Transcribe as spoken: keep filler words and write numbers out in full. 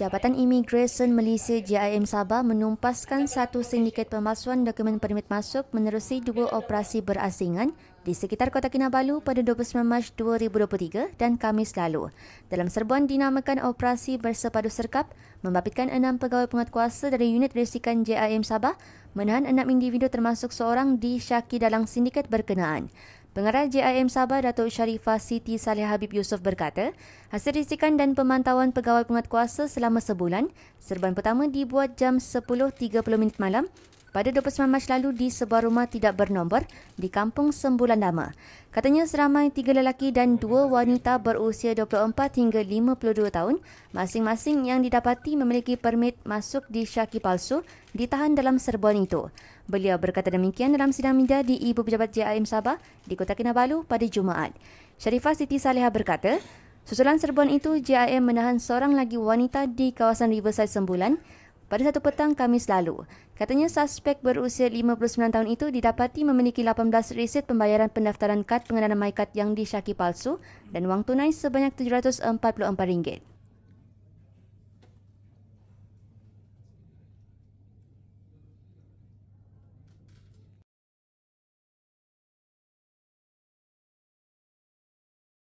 Jabatan Imigresen Malaysia J I M Sabah menumpaskan satu sindiket pemalsuan dokumen permit masuk menerusi dua operasi berasingan di sekitar Kota Kinabalu pada dua puluh sembilan Mac dua ribu dua puluh tiga dan Khamis lalu. Dalam serbuan dinamakan Operasi Bersepadu Serkap, membabitkan enam pegawai penguatkuasa dari unit risikan J I M Sabah menahan enam individu termasuk seorang disyaki dalam sindiket berkenaan. Pengarah J I M Sabah, Datuk Sharifah Sity Saleha Habib Yusof berkata, hasil risikan dan pemantauan pegawai penguatkuasa selama sebulan, serban pertama dibuat jam sepuluh tiga puluh malam pada dua puluh sembilan Mac lalu di sebuah rumah tidak bernombor di Kampung Sembulan Lama. Katanya seramai tiga lelaki dan dua wanita berusia dua puluh empat hingga lima puluh dua tahun, masing-masing yang didapati memiliki permit masuk disyaki palsu, ditahan dalam serbuan itu. Beliau berkata demikian dalam sidang media di Ibu Pejabat J I M Sabah di Kota Kinabalu pada Jumaat. Sharifah Siti Saleha berkata, susulan serbuan itu J I M menahan seorang lagi wanita di kawasan Riverside Sembulan pada satu petang Khamis lalu. Katanya suspek berusia lima puluh sembilan tahun itu didapati memiliki lapan belas resit pembayaran pendaftaran kad pengenalan MyKad yang disyaki palsu dan wang tunai sebanyak tujuh ratus empat puluh empat ringgit.